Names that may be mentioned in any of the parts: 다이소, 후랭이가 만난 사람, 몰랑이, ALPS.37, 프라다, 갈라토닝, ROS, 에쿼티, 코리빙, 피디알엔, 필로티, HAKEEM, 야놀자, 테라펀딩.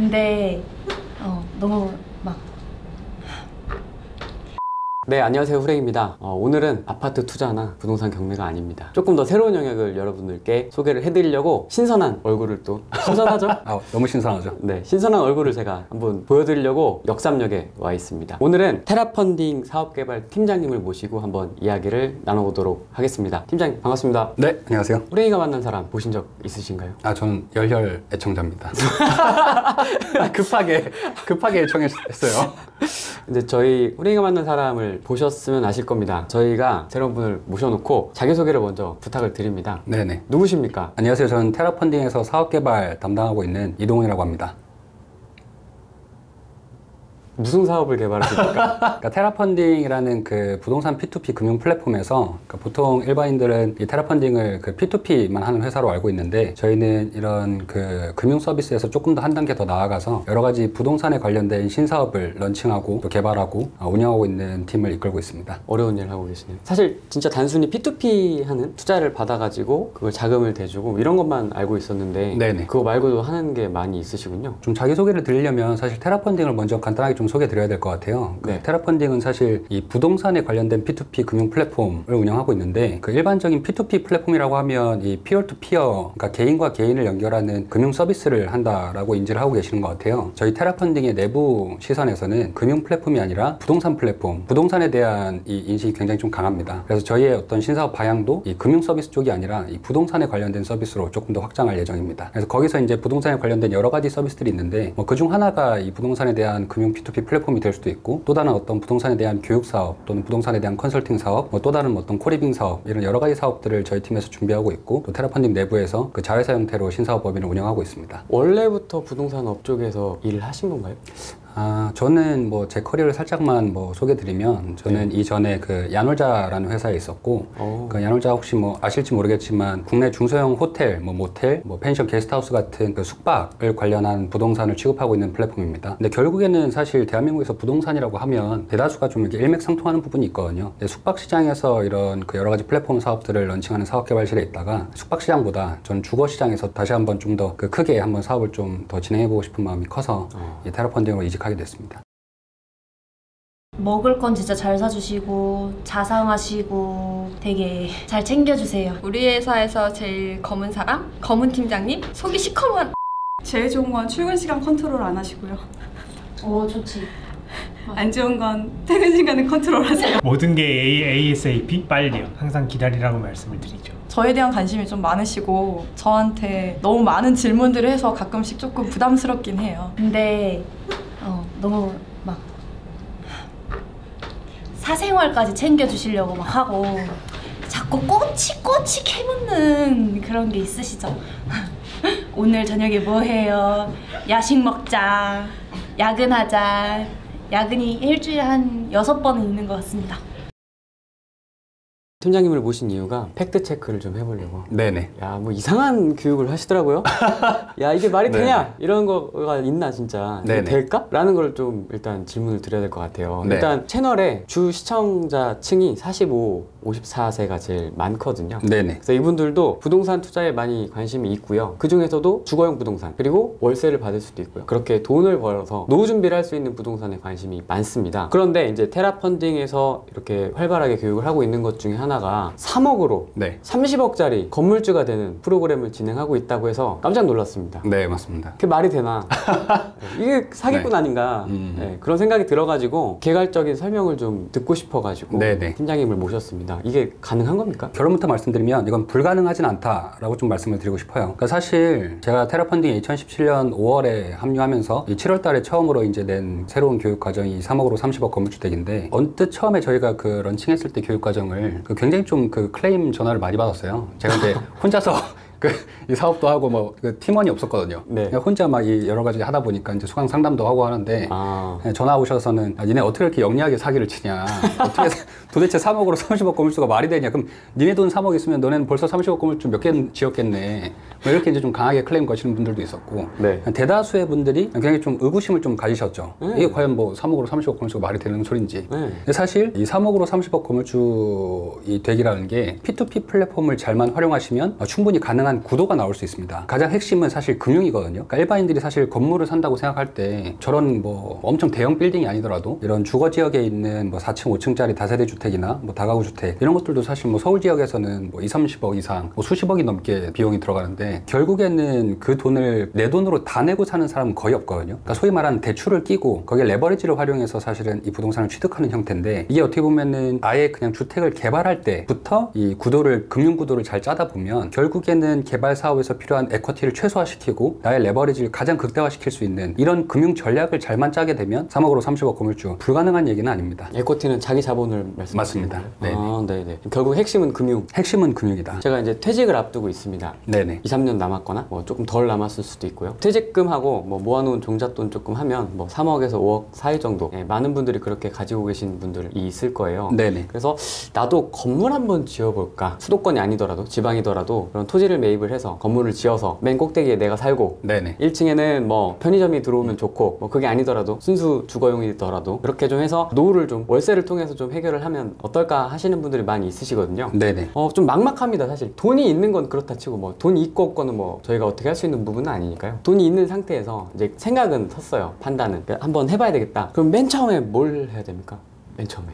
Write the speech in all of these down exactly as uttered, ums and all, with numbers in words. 근데 어, 너무 막. 네, 안녕하세요. 후랭입니다. 어, 오늘은 아파트 투자나 부동산 경매가 아닙니다. 조금 더 새로운 영역을 여러분들께 소개를 해드리려고 신선한 얼굴을 또 신선하죠? 아, 너무 신선하죠? 네, 신선한 얼굴을 제가 한번 보여드리려고 역삼역에 와 있습니다. 오늘은 테라펀딩 사업개발 팀장님을 모시고 한번 이야기를 나눠보도록 하겠습니다. 팀장님 반갑습니다. 네, 안녕하세요. 후랭이가 만난 사람 보신 적 있으신가요? 아, 저는 열혈 애청자입니다. 급하게 급하게 애청했어요. 이제 저희 후랭이가 만난 사람을 보셨으면 아실 겁니다. 저희가 새로운 분을 모셔놓고 자기소개를 먼저 부탁을 드립니다. 네네. 누구십니까? 안녕하세요. 저는 테라펀딩에서 사업개발 담당하고 있는 이동훈이라고 합니다. 무슨 사업을 개발하십니까? 그러니까 테라펀딩이라는 그 부동산 피 투 피 금융 플랫폼에서 그러니까 보통 일반인들은 이 테라펀딩을 그 피 투 피만 하는 회사로 알고 있는데, 저희는 이런 그 금융 서비스에서 조금 더 한 단계 더 나아가서 여러 가지 부동산에 관련된 신사업을 런칭하고 또 개발하고 어, 운영하고 있는 팀을 이끌고 있습니다. 어려운 일을 하고 계시네요. 사실 진짜 단순히 피 투 피 하는 투자를 받아가지고 그걸 자금을 대주고 이런 것만 알고 있었는데, 네네. 그거 말고도 하는 게 많이 있으시군요. 좀 자기소개를 드리려면 사실 테라펀딩을 먼저 간단하게 좀 소개 드려야 될 것 같아요. 네. 그 테라펀딩은 사실 이 부동산에 관련된 피 투 피 금융 플랫폼을 운영하고 있는데, 그 일반적인 피 투 피 플랫폼이라고 하면 이 피어 투 피어, 그러니까 개인과 개인을 연결하는 금융 서비스를 한다라고 인지를 하고 계시는 것 같아요. 저희 테라펀딩의 내부 시선에서는 금융 플랫폼이 아니라 부동산 플랫폼, 부동산에 대한 이 인식이 굉장히 좀 강합니다. 그래서 저희의 어떤 신사업 방향도 이 금융 서비스 쪽이 아니라 이 부동산에 관련된 서비스로 조금 더 확장할 예정입니다. 그래서 거기서 이제 부동산에 관련된 여러 가지 서비스들이 있는데, 뭐 그중 하나가 이 부동산에 대한 금융 피 투 피 플랫폼이 될 수도 있고, 또 다른 어떤 부동산에 대한 교육 사업 또는 부동산에 대한 컨설팅 사업, 뭐 또 다른 어떤 코리빙 사업, 이런 여러 가지 사업들을 저희 팀에서 준비하고 있고, 또 테라펀딩 내부에서 그 자회사 형태로 신사업 법인을 운영하고 있습니다. 원래부터 부동산 업 쪽에서 일을 하신 건가요? 아, 저는 뭐 제 커리어를 살짝만 뭐 소개드리면, 저는 네. 이전에 그 야놀자라는 회사에 있었고, 오. 그 야놀자 혹시 뭐 아실지 모르겠지만 국내 중소형 호텔, 뭐 모텔, 뭐 펜션, 게스트하우스 같은 그 숙박을 관련한 부동산을 취급하고 있는 플랫폼입니다. 근데 결국에는 사실 대한민국에서 부동산이라고 하면 대다수가 좀 이렇게 일맥상통하는 부분이 있거든요. 근데 숙박 시장에서 이런 그 여러 가지 플랫폼 사업들을 런칭하는 사업개발실에 있다가, 숙박 시장보다 전 주거 시장에서 다시 한번 좀 더 그 크게 한번 사업을 좀 더 진행해보고 싶은 마음이 커서 어. 이 테라펀딩으로 이직. 하게 됐습니다. 먹을 건 진짜 잘 사주시고 자상하시고 되게 잘 챙겨주세요. 우리 회사에서 제일 검은 사람? 검은 팀장님? 속이 시커먼! 제일 좋은 건 출근 시간 컨트롤 안 하시고요. 오, 좋지. 안 좋은 건 퇴근 시간은 컨트롤 하세요. 모든 게 에이에스에이피 빨리요. 항상 기다리라고 말씀을 드리죠. 저에 대한 관심이 좀 많으시고 저한테 너무 많은 질문들을 해서 가끔씩 조금 부담스럽긴 해요. 근데 어, 너무 막 사생활까지 챙겨주시려고 막 하고 자꾸 꼬치꼬치 캐묻는 그런 게 있으시죠? 오늘 저녁에 뭐 해요? 야식 먹자, 야근하자. 야근이 일주일에 한 여섯 번은 있는 것 같습니다. 팀장님을 모신 이유가 팩트체크를 좀 해보려고. 네네. 야, 뭐 이상한 교육을 하시더라고요. 야, 이게 말이 되냐? 이런 거가 있나 진짜. 네네. 될까? 라는 걸 좀 일단 질문을 드려야 될 것 같아요. 네. 일단 채널에 주 시청자층이 사십오, 오십사 세가 제일 많거든요. 네네. 그래서 이분들도 부동산 투자에 많이 관심이 있고요. 그 중에서도 주거용 부동산, 그리고 월세를 받을 수도 있고요. 그렇게 돈을 벌어서 노후 준비를 할 수 있는 부동산에 관심이 많습니다. 그런데 이제 테라펀딩에서 이렇게 활발하게 교육을 하고 있는 것 중에 하나 하나가 삼억으로 네. 삼십억짜리 건물주가 되는 프로그램을 진행하고 있다고 해서 깜짝 놀랐습니다. 네, 맞습니다. 그게 말이 되나? 이게 사기꾼 네. 아닌가? 음. 네, 그런 생각이 들어가지고 개괄적인 설명을 좀 듣고 싶어가지고 네네. 팀장님을 모셨습니다. 이게 가능한 겁니까? 결론부터 말씀드리면 이건 불가능하진 않다라고 좀 말씀을 드리고 싶어요. 그러니까 사실 제가 테라펀딩에 이천십칠 년 오월에 합류하면서 이 칠월 달에 처음으로 이제 낸 새로운 교육 과정이 삼억으로 삼십억 건물주택인데, 언뜻 처음에 저희가 그 런칭했을 때 교육 과정을 그 굉장히 좀 그 클레임 전화를 많이 받았어요. 제가 이제 혼자서 그 이 사업도 하고 뭐 그 팀원이 없었거든요. 네. 혼자 막 이 여러 가지 하다 보니까 이제 수강 상담도 하고 하는데 아. 전화 오셔서는 아, 니네 어떻게 이렇게 영리하게 사기를 치냐? 어떻게 도대체 삼억으로 삼십억 건물주가 말이 되냐? 그럼 니네 돈 삼억 있으면 너네는 벌써 삼십억 건물주 몇 개 지었겠네. 뭐 이렇게 이제 좀 강하게 클레임 거시는 분들도 있었고 네. 대다수의 분들이 굉장히 좀 의구심을 좀 가지셨죠. 네. 이게 과연 뭐 삼억으로 삼십억 건물주가 말이 되는 소린지. 네. 사실 이 삼억으로 삼십억 건물주 이 되기라는 게 피 투 피 플랫폼을 잘만 활용하시면 충분히 가능한 다양한 구도가 나올 수 있습니다. 가장 핵심은 사실 금융이거든요. 그러니까 일반인들이 사실 건물을 산다고 생각할 때 저런 뭐 엄청 대형 빌딩이 아니더라도 이런 주거 지역에 있는 뭐 사 층, 오 층짜리 다세대 주택이나 뭐 다가구 주택 이런 것들도 사실 뭐 서울 지역에서는 뭐 이삼십억 이상 뭐 수십억이 넘게 비용이 들어가는데 결국에는 그 돈을 내 돈으로 다 내고 사는 사람은 거의 없거든요. 그러니까 소위 말하는 대출을 끼고 거기에 레버리지를 활용해서 사실은 이 부동산을 취득하는 형태인데, 이게 어떻게 보면은 아예 그냥 주택을 개발할 때부터 이 구도를 금융 구도를 잘 짜다 보면 결국에는 개발 사업에서 필요한 에쿼티를 최소화시키고 나의 레버리지를 가장 극대화시킬 수 있는 이런 금융 전략을 잘만 짜게 되면 삼억으로 삼십억 건물주 불가능한 얘기는 아닙니다. 에쿼티는 자기 자본을 말씀하시는 거예요? 맞습니다. 네. 아, 결국 핵심은 금융. 핵심은 금융이다. 제가 이제 퇴직을 앞두고 있습니다. 네네. 이삼 년 남았거나 뭐 조금 덜 남았을 수도 있고요. 퇴직금하고 뭐 모아놓은 종잣돈 조금 하면 뭐 삼억에서 오억 사이 정도. 네, 많은 분들이 그렇게 가지고 계신 분들이 있을 거예요. 네네. 그래서 나도 건물 한번 지어볼까. 수도권이 아니더라도 지방이더라도 그런 토지를 매입을 해서 건물을 지어서 맨 꼭대기에 내가 살고, 네네. 일 층에는 뭐 편의점이 들어오면 음. 좋고, 뭐 그게 아니더라도 순수 주거용이더라도 그렇게 좀 해서 노후를 좀 월세를 통해서 좀 해결을 하면 어떨까 하시는 분들이 많이 있으시거든요. 네네. 어, 좀 막막합니다. 사실 돈이 있는 건 그렇다 치고 뭐 돈이 있고 없고는 뭐 저희가 어떻게 할 수 있는 부분은 아니니까요. 돈이 있는 상태에서 이제 생각은 섰어요. 판단은 그러니까 한번 해봐야 되겠다. 그럼 맨 처음에 뭘 해야 됩니까? 맨 처음에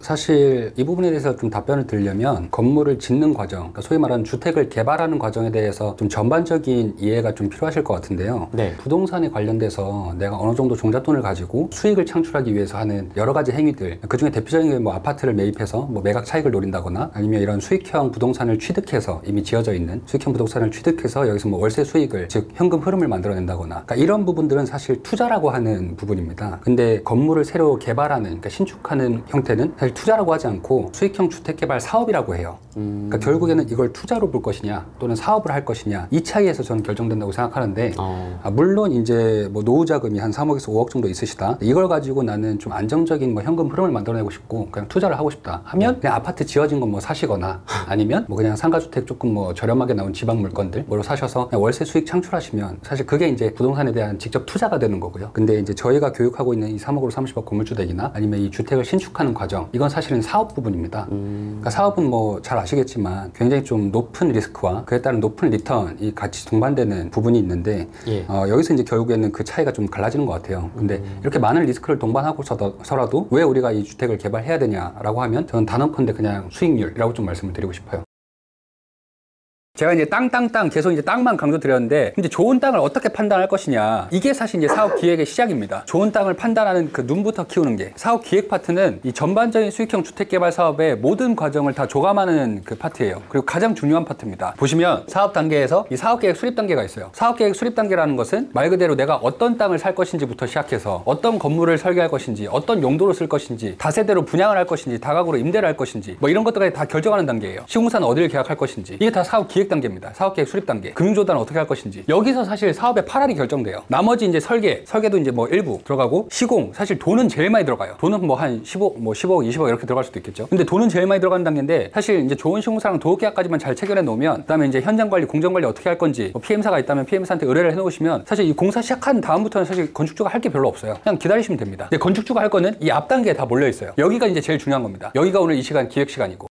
사실 이 부분에 대해서 좀 답변을 드리려면 건물을 짓는 과정, 그러니까 소위 말하는 주택을 개발하는 과정에 대해서 좀 전반적인 이해가 좀 필요하실 것 같은데요. 네. 부동산에 관련돼서 내가 어느 정도 종잣돈을 가지고 수익을 창출하기 위해서 하는 여러 가지 행위들, 그중에 대표적인 게 뭐 아파트를 매입해서 뭐 매각 차익을 노린다거나 아니면 이런 수익형 부동산을 취득해서 이미 지어져 있는 수익형 부동산을 취득해서 여기서 뭐 월세 수익을, 즉 현금 흐름을 만들어낸다거나, 그러니까 이런 부분들은 사실 투자라고 하는 부분입니다. 근데 건물을 새로 개발하는, 그러니까 신축하는 형태는 사실 투자라고 하지 않고 수익형 주택개발 사업이라고 해요. 음... 그러니까 결국에는 이걸 투자로 볼 것이냐 또는 사업을 할 것이냐, 이 차이에서 저는 결정된다고 생각하는데, 어... 아, 물론 이제 뭐 노후 자금이 한 삼억에서 오억 정도 있으시다, 이걸 가지고 나는 좀 안정적인 뭐 현금 흐름을 만들어내고 싶고 그냥 투자를 하고 싶다 하면 네. 그냥 아파트 지어진 건 뭐 사시거나 아니면 뭐 그냥 상가주택 조금 뭐 저렴하게 나온 지방 물건들 뭐로 사셔서 월세 수익 창출하시면 사실 그게 이제 부동산에 대한 직접 투자가 되는 거고요. 근데 이제 저희가 교육하고 있는 이 삼억으로 삼십억 건물주택이나 아니면 이 주택을 신축하는 과정, 이건 사실은 사업 부분입니다. 음... 그러니까 사업은 뭐 잘 아시겠지만 굉장히 좀 높은 리스크와 그에 따른 높은 리턴이 같이 동반되는 부분이 있는데, 예. 어, 여기서 이제 결국에는 그 차이가 좀 갈라지는 것 같아요. 근데 음... 이렇게 많은 리스크를 동반하고서라도 왜 우리가 이 주택을 개발해야 되냐라고 하면 저는 단언컨대 그냥 수익률이라고 좀 말씀을 드리고 싶어요. 제가 이제 땅, 땅, 땅 계속 이제 땅만 강조드렸는데, 이제 좋은 땅을 어떻게 판단할 것이냐, 이게 사실 이제 사업 기획의 시작입니다. 좋은 땅을 판단하는 그 눈부터 키우는 게 사업 기획 파트는 이 전반적인 수익형 주택개발 사업의 모든 과정을 다 조감하는 그 파트예요. 그리고 가장 중요한 파트입니다. 보시면 사업 단계에서 이 사업 계획 수립 단계가 있어요. 사업 계획 수립 단계라는 것은 말 그대로 내가 어떤 땅을 살 것인지부터 시작해서 어떤 건물을 설계할 것인지, 어떤 용도로 쓸 것인지, 다세대로 분양을 할 것인지, 다가구로 임대를 할 것인지, 뭐 이런 것들까지 다 결정하는 단계예요. 시공사는 어디를 계약할 것인지, 이게 다 사업 기획 단계입니다. 사업계획 수립 단계, 금융조달은 어떻게 할 것인지, 여기서 사실 사업의 파란이 결정돼요. 나머지 이제 설계, 설계도 이제 뭐 일부 들어가고, 시공, 사실 돈은 제일 많이 들어가요. 돈은 뭐 한 십오, 뭐 십오억, 이십억 이렇게 들어갈 수도 있겠죠. 근데 돈은 제일 많이 들어가는 단계인데, 사실 이제 좋은 시공사랑 도급계약까지만 잘 체결해 놓으면, 그다음에 이제 현장 관리, 공정 관리 어떻게 할 건지, 뭐 피엠사가 있다면 피엠사한테 의뢰를 해 놓으시면 사실 이 공사 시작한 다음부터는 사실 건축주가 할 게 별로 없어요. 그냥 기다리시면 됩니다. 근데 건축주가 할 거는 이 앞 단계에 다 몰려 있어요. 여기가 이제 제일 중요한 겁니다. 여기가 오늘 이 시간 기획 시간이고.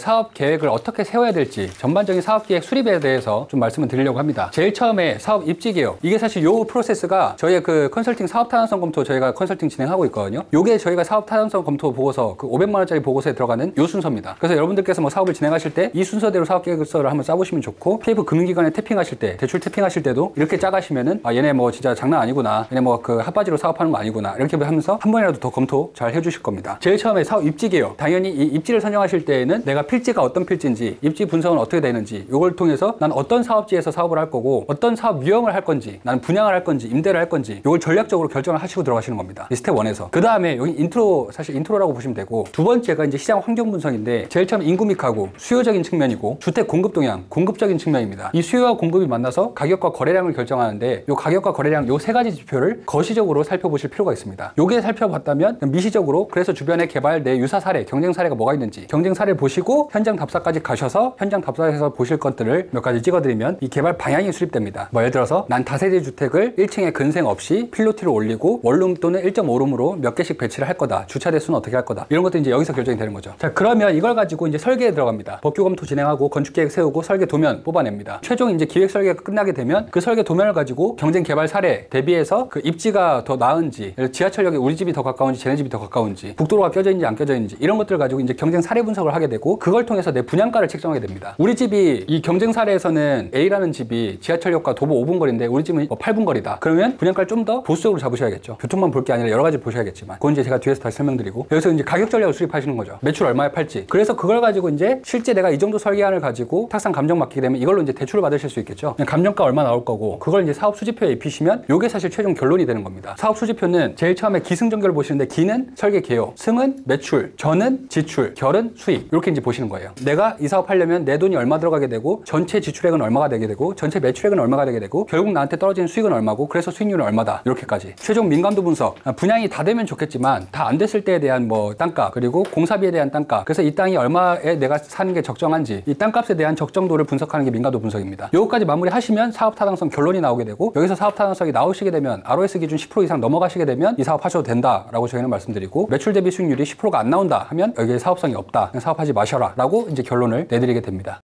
사업 계획을 어떻게 세워야 될지 전반적인 사업 계획 수립에 대해서 좀 말씀을 드리려고 합니다. 제일 처음에 사업 입지계획, 이게 사실 요 프로세스가 저희의 그 컨설팅 사업 타당성 검토, 저희가 컨설팅 진행하고 있거든요. 요게 저희가 사업 타당성 검토 보고서, 그 오백만 원짜리 보고서에 들어가는 요 순서입니다. 그래서 여러분들께서 뭐 사업을 진행하실 때 이 순서대로 사업 계획서를 한번 짜보시면 좋고, 케이에프 금융기관에 태핑하실 때, 대출 태핑하실 때도 이렇게 짜가시면은 아 얘네 뭐 진짜 장난 아니구나, 얘네 뭐 그 핫바지로 사업하는 거 아니구나, 이렇게 하면서 한 번이라도 더 검토 잘 해주실 겁니다. 제일 처음에 사업 입지계획, 당연히 이 입지를 선정하실 때에는 내가 필지가 어떤 필지인지, 입지 분석은 어떻게 되는지, 이걸 통해서 난 어떤 사업지에서 사업을 할 거고, 어떤 사업 유형을 할 건지, 난 분양을 할 건지, 임대를 할 건지, 이걸 전략적으로 결정을 하시고 들어가시는 겁니다. 이 스텝 일에서. 그 다음에 여기 인트로, 사실 인트로라고 보시면 되고, 두 번째가 이제 시장 환경 분석인데, 제일 처음 인구 믹하고 수요적인 측면이고, 주택 공급 동향, 공급적인 측면입니다. 이 수요와 공급이 만나서 가격과 거래량을 결정하는데, 이 가격과 거래량 이 세 가지 지표를 거시적으로 살펴보실 필요가 있습니다. 요게 살펴봤다면 미시적으로, 그래서 주변에 개발 내 유사 사례, 경쟁 사례가 뭐가 있는지, 경쟁 사례를 보시고 하시고 현장 답사까지 가셔서 현장 답사에서 보실 것들을 몇 가지 찍어드리면 이 개발 방향이 수립됩니다. 뭐 예를 들어서 난 다세대 주택을 일 층에 근생 없이 필로티로 올리고 원룸 또는 일 점 오 룸으로 몇 개씩 배치를 할 거다. 주차 대수는 어떻게 할 거다. 이런 것도 이제 여기서 결정이 되는 거죠. 자, 그러면 이걸 가지고 이제 설계에 들어갑니다. 법규 검토 진행하고 건축 계획 세우고 설계 도면 뽑아냅니다. 최종 이제 기획 설계가 끝나게 되면 그 설계 도면을 가지고 경쟁 개발 사례 대비해서 그 입지가 더 나은지, 지하철역에 우리 집이 더 가까운지 쟤네 집이 더 가까운지, 국도로가 껴져 있는지 안 껴져 있는지 이런 것들을 가지고 이제 경쟁 사례 분석을 하게 되고 그걸 통해서 내 분양가를 책정하게 됩니다. 우리 집이 이 경쟁 사례에서는 A라는 집이 지하철역과 도보 오 분 거리인데 우리 집은 뭐 팔 분 거리다. 그러면 분양가를 좀 더 보수적으로 잡으셔야겠죠. 교통만 볼 게 아니라 여러 가지 보셔야겠지만 그건 이제 제가 뒤에서 다시 설명드리고, 여기서 이제 가격 전략을 수립하시는 거죠. 매출 얼마에 팔지. 그래서 그걸 가지고 이제 실제 내가 이 정도 설계안을 가지고 탁상 감정 맡기게 되면 이걸로 이제 대출을 받으실 수 있겠죠. 감정가 얼마 나올 거고 그걸 이제 사업 수지표에 입히시면 이게 사실 최종 결론이 되는 겁니다. 사업 수지표는 제일 처음에 기승전결을 보시는데 기는 설계 개요, 승은 매출, 전은 지출, 결은 수입, 이렇게 이제 보시는 거예요. 내가 이 사업 하려면 내 돈이 얼마 들어가게 되고 전체 지출액은 얼마가 되게 되고 전체 매출액은 얼마가 되게 되고 결국 나한테 떨어지는 수익은 얼마고 그래서 수익률은 얼마다, 이렇게까지. 최종 민감도 분석, 분양이 다 되면 좋겠지만 다 안 됐을 때에 대한 뭐 땅값, 그리고 공사비에 대한 땅값, 그래서 이 땅이 얼마에 내가 사는 게 적정한지, 이 땅값에 대한 적정도를 분석하는 게 민감도 분석입니다. 요거까지 마무리하시면 사업 타당성 결론이 나오게 되고, 여기서 사업 타당성이 나오시게 되면 알 오 에스 기준 십 퍼센트 이상 넘어가시게 되면 이 사업 하셔도 된다 라고 저희는 말씀드리고, 매출 대비 수익률이 십 퍼센트가 안 나온다 하면 여기에 사업성이 없다, 그냥 사업하지 마셔라 라고 이제 결론을 내드리게 됩니다.